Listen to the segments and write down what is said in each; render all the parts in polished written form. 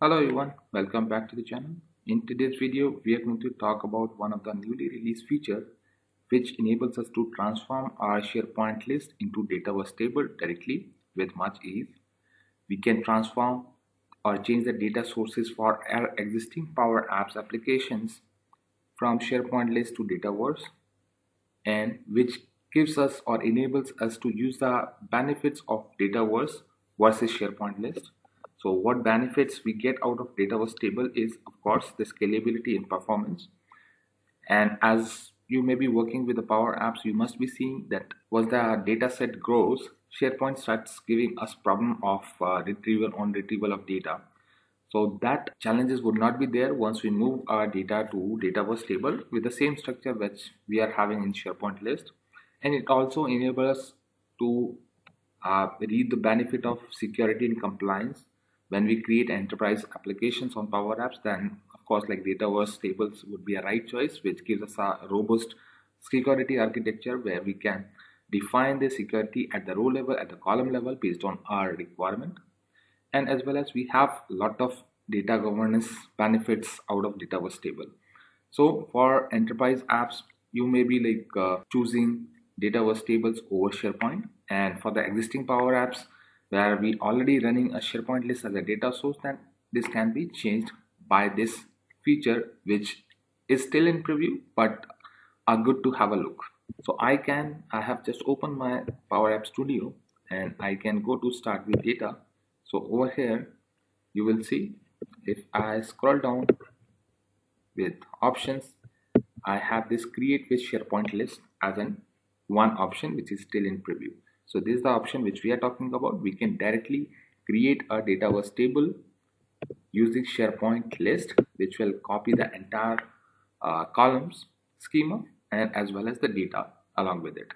Hello everyone, welcome back to the channel. In today's video, we are going to talk about one of the newly released features which enables us to transform our SharePoint list into Dataverse table directly with much ease. We can transform or change the data sources for our existing Power Apps applications from SharePoint list to Dataverse, and which gives us or enables us to use the benefits of Dataverse versus SharePoint list. So what benefits we get out of Dataverse table is, of course, the scalability and performance. And as you may be working with the Power Apps, you must be seeing that once the data set grows, SharePoint starts giving us problem of retrieval of data. So that challenges would not be there once we move our data to Dataverse table with the same structure which we are having in SharePoint list. And it also enables us to reap the benefit of security and compliance. When we create enterprise applications on Power Apps, then of course like Dataverse tables would be a right choice, which gives us a robust security architecture where we can define the security at the row level, at the column level based on our requirement. And as well as we have a lot of data governance benefits out of Dataverse table. So for enterprise apps, you may be like choosing Dataverse tables over SharePoint, and for the existing Power Apps where we already running a SharePoint list as a data source, then this can be changed by this feature, which is still in preview but are good to have a look. So I have just opened my Power App Studio and I can go to start with data. So over here you will see, if I scroll down with options, I have this create with SharePoint list as one option which is still in preview. So this is the option which we are talking about. We can directly create a Dataverse table using SharePoint list, which will copy the entire columns schema and as well as the data along with it.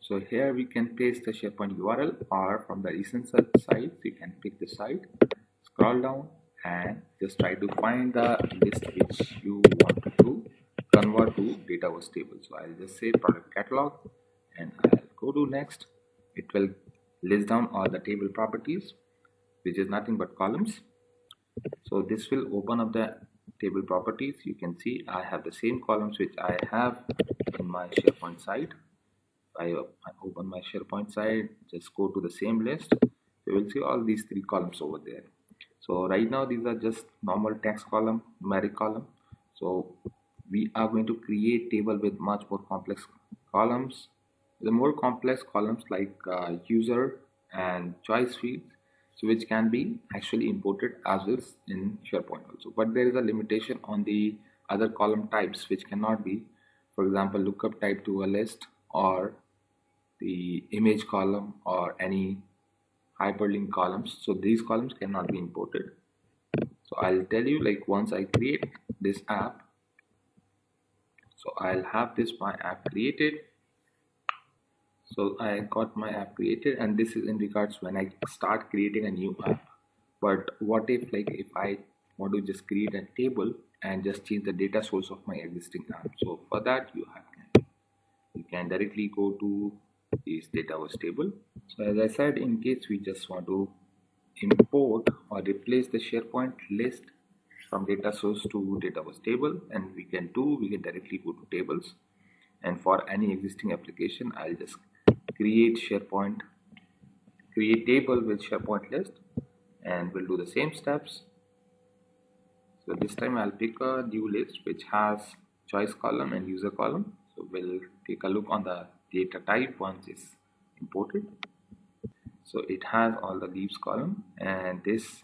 So here we can paste the SharePoint URL, or from the recent site you can pick the site, scroll down and just try to find the list which you want to convert to Dataverse table. So I'll just say product catalog and I'll go to next. It will list down all the table properties, which is nothing but columns. So this will open up the table properties. You can see I have the same columns which I have in my SharePoint site. I open my SharePoint site, just go to the same list. You will see all these three columns over there. So right now these are just normal text column, numeric column. So we are going to create table with much more complex columns. The more complex columns like user and choice fields, so which can be actually imported as is in SharePoint also, but there is a limitation on the other column types which cannot be, for example, lookup type to a list or the image column or any hyperlink columns. So these columns cannot be imported. So I'll tell you, like, once I create this app, so I'll have this my app created. So I got my app created, and this is in regards when I start creating a new app. But what if, like, if I want to just create a table and just change the data source of my existing app? So for that you can directly go to this Dataverse table. So as I said, in case we just want to import or replace the SharePoint list from data source to Dataverse table, and we can directly go to tables, and for any existing application I'll just create table with SharePoint list, and we'll do the same steps. So this time I'll pick a new list which has choice column and user column. So we'll take a look on the data type once it's imported. So it has all the leaves column, and this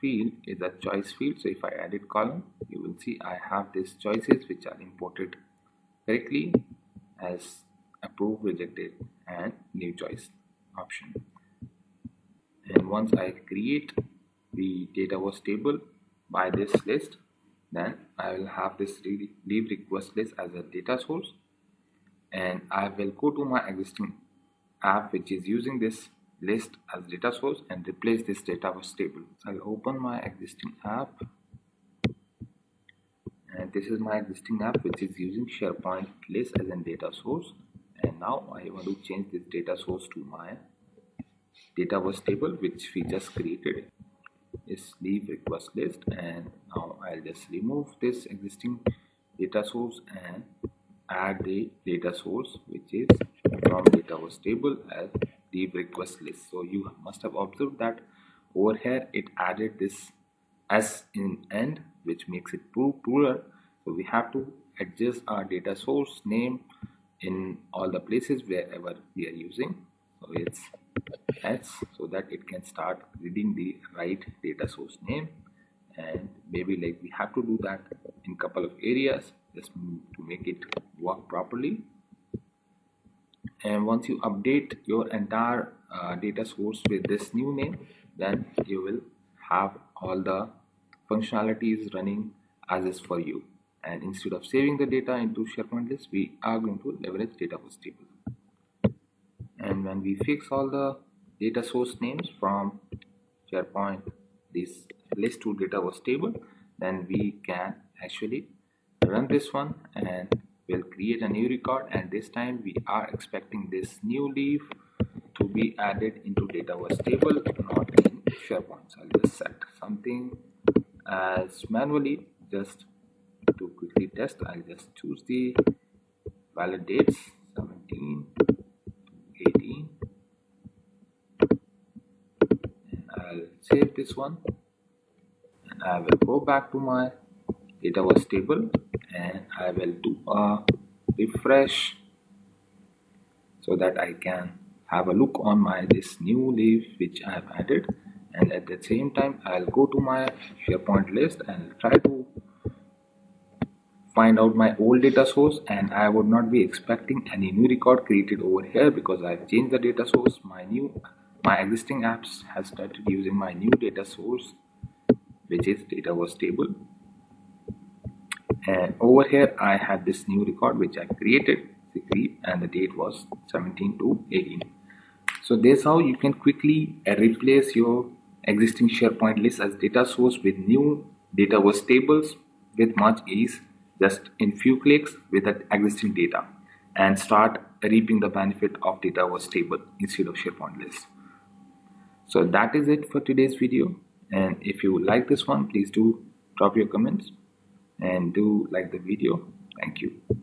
field is a choice field. So if I edit column, you will see I have these choices which are imported correctly as approved, rejected, and new choice option. And once I create the Dataverse table by this list, then I will have this leave request list as a data source, and I will go to my existing app which is using this list as data source and replace this Dataverse table. I'll open my existing app, and this is my existing app which is using SharePoint list as a data source, and now I want to change this data source to my Dataverse table which we just created. this leave request list, and now I'll just remove this existing data source and add the data source which is from Dataverse table as leave request list. So you must have observed that over here it added this s in end, which makes it plural. So we have to adjust our data source name in all the places wherever we are using. So it's s so that it can start reading the right data source name, and maybe like we have to do that in couple of areas just to make it work properly. And once you update your entire data source with this new name, then you will have all the functionalities running as is for you. And instead of saving the data into SharePoint list, we are going to leverage Dataverse table. And when we fix all the data source names from SharePoint this list to Dataverse table, then we can actually run this one and we'll create a new record, and this time we are expecting this new leaf to be added into Dataverse table, not in SharePoint. So I'll just set something as manually just to quickly test. I'll just choose the valid dates 17, 18, and I'll save this one, and I will go back to my Dataverse table and I will do a refresh so that I can have a look on my this new leaf which I have added. And at the same time I'll go to my SharePoint list and try to find out my old data source, and I would not be expecting any new record created over here because I've changed the data source. My existing apps has started using my new data source, which is Dataverse table, and over here I had this new record which I created, and the date was 17 to 18. So that's how you can quickly replace your existing SharePoint list as data source with new Dataverse tables with much ease, just in few clicks with that existing data, and start reaping the benefit of Dataverse table instead of SharePoint list. So that is it for today's video, and if you like this one, please do drop your comments and do like the video. Thank you.